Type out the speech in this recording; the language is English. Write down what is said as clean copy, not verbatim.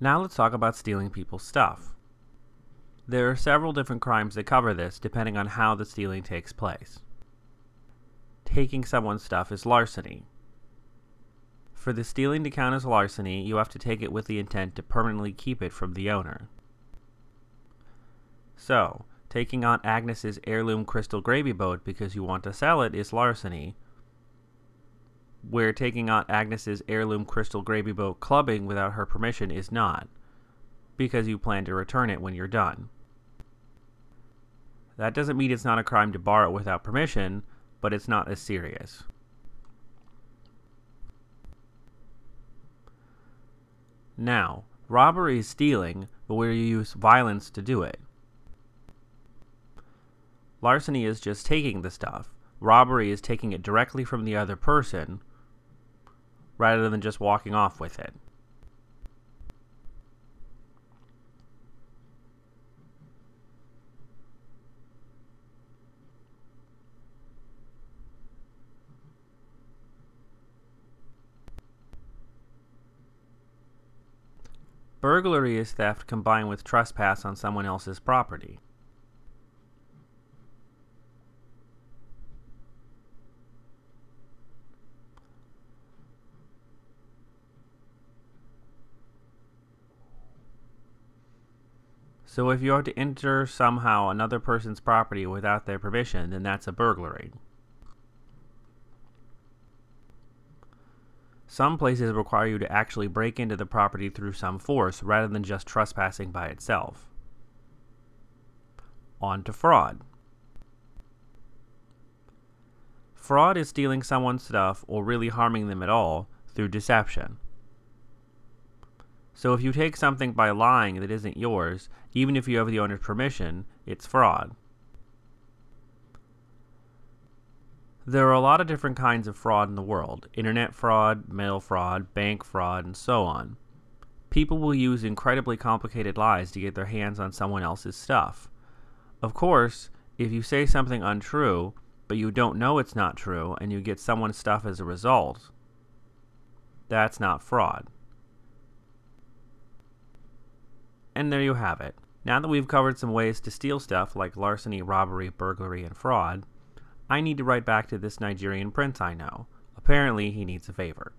Now let's talk about stealing people's stuff. There are several different crimes that cover this, depending on how the stealing takes place. Taking someone's stuff is larceny. For the stealing to count as larceny, you have to take it with the intent to permanently keep it from the owner. So, taking Aunt Agnes's heirloom crystal gravy boat because you want to sell it is larceny, where taking Aunt Agnes's heirloom crystal gravy boat clubbing without her permission is not, because you plan to return it when you're done. That doesn't mean it's not a crime to borrow it without permission, but it's not as serious. Now, robbery is stealing, but where you use violence to do it. Larceny is just taking the stuff. Robbery is taking it directly from the other person, rather than just walking off with it. Burglary is theft combined with trespass on someone else's property. So if you are to enter somehow another person's property without their permission, then that's a burglary. Some places require you to actually break into the property through some force, rather than just trespassing by itself. On to fraud. Fraud is stealing someone's stuff, or really harming them at all, through deception. So if you take something by lying that isn't yours, even if you have the owner's permission, it's fraud. There are a lot of different kinds of fraud in the world. Internet fraud, mail fraud, bank fraud, and so on. People will use incredibly complicated lies to get their hands on someone else's stuff. Of course, if you say something untrue, but you don't know it's not true, and you get someone's stuff as a result, that's not fraud. And there you have it. Now that we've covered some ways to steal stuff like larceny, robbery, burglary, and fraud, I need to write back to this Nigerian prince I know. Apparently, he needs a favor.